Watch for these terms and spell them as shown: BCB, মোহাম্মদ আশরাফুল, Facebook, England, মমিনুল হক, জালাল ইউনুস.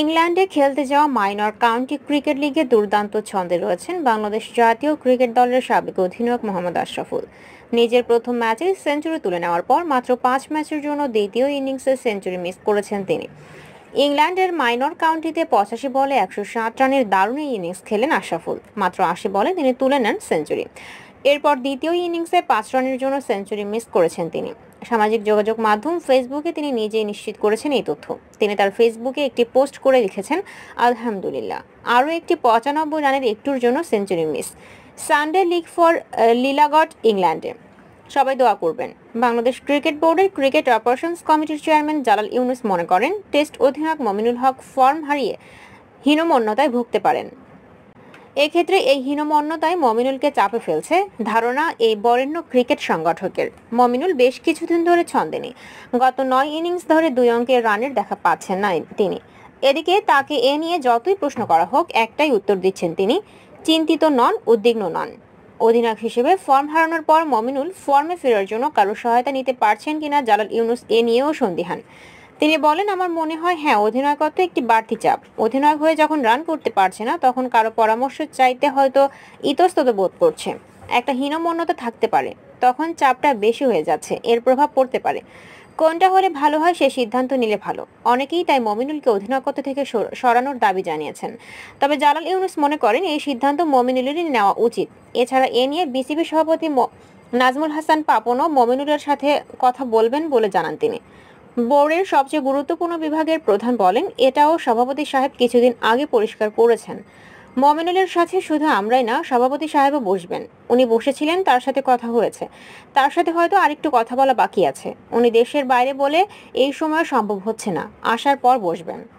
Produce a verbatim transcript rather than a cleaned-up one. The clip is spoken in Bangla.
ইংল্যান্ডে খেলতে যাওয়া মাইনর কাউন্টি ক্রিকেট লিগে দুর্দান্ত ছন্দে রয়েছেন বাংলাদেশ জাতীয় ক্রিকেট দলের সাবেক অধিনায়ক মোহাম্মদ আশরাফুল। নিজের প্রথম ম্যাচে সেঞ্চুরি তুলে নেওয়ার পর মাত্র পাঁচ ম্যাচের জন্য দ্বিতীয় ইনিংসে সেঞ্চুরি মিস করেছেন তিনি। ইংল্যান্ডের মাইনর কাউন্টিতে পঁচাশি বলে একশো ষাট রানের দারুণ ইনিংস খেলেন আশরাফুল। মাত্র আশি বলে তিনি তুলে নেন সেঞ্চুরি। এরপর দ্বিতীয় ইনিংসে পাঁচ রানের জন্য সেঞ্চুরি মিস করেছেন তিনি। সামাজিক যোগাযোগ মাধ্যম ফেসবুকে তিনি নিজেই নিশ্চিত করেছেন এই তথ্য। তিনি তার ফেসবুকে একটি পোস্ট করে লিখেছেন, আলহামদুলিল্লাহ, আরও একটি পঁচানব্বই রানের একটুর জন্য century miss. Sunday league for লিলাগট ইংল্যান্ডে, সবাই দোয়া করবেন। বাংলাদেশ ক্রিকেট বোর্ডের ক্রিকেট অপারেশনস কমিটির চেয়ারম্যান জালাল ইউনুস মনে করেন, টেস্ট অধিনায়ক মমিনুল হক ফর্ম হারিয়ে হীনমন্যতায় ভুগতে পারেন। এক্ষেত্রে এই হীনমন্যতায় মমিনুলকে চাপে ফেলছে ধারণা এই বরেণ্য ক্রিকেট সংগঠকের। মমিনুল বেশ কিছুদিন ধরে ছন্দে নেই। গত নয় ইনিংস ধরে দুই অঙ্কের রানের দেখা পাচ্ছেন না তিনি। এদিকে তাকে এ নিয়ে যতই প্রশ্ন করা হোক একটাই উত্তর দিচ্ছেন তিনি, চিন্তিত নন, উদ্বিগ্ন নন। অধিনায়ক হিসেবে ফর্ম হারানোর পর মমিনুল ফর্মে ফেরার জন্য কারো সহায়তা নিতে পারছেন কিনা জালাল ইউনুস এ নিয়েও সন্দিহান। তিনি বলেন, আমার মনে হয় হ্যাঁ, অধিনায়কত্ব একটি বাড়তি চাপ। অধিনায়ক হয়ে যখন রান করতে পারছে না তখন কারো পরামর্শ চাইতে হয়তো ইতস্তত বোধ করছে, একটা হীনমন্যতা থাকতে পারে, তখন চাপটা বেশি হয়ে যাচ্ছে, এর প্রভাব পড়তে পারে। কোনটা হলে ভালো হয় সে সিদ্ধান্ত নিলে ভালো। অনেকেই তাই মমিনুলকে অধিনায়কত্ব থেকে সরানোর দাবি জানিয়েছেন। তবে জালাল ইউনুস মনে করেন এই সিদ্ধান্ত মমিনুলেরই নেওয়া উচিত। এছাড়া এ নিয়ে বিসিবি সভাপতি নাজমুল হাসান পাপনও মমিনুলের সাথে কথা বলবেন বলে জানান তিনি। বোর্ডের সবচেয়ে গুরুত্বপূর্ণ বিভাগের প্রধান বলেন, এটাও সভাপতি সাহেব কিছুদিন আগে পরিষ্কার করেছেন, মমিনুলের সাথে শুধু আমরাই না, সভাপতি সাহেবও বসবেন। উনি বসেছিলেন, তার সাথে কথা হয়েছে, তার সাথে হয়তো আরেকটু কথা বলা বাকি আছে। উনি দেশের বাইরে বলে এই সময় সম্ভব হচ্ছে না, আসার পর বসবেন।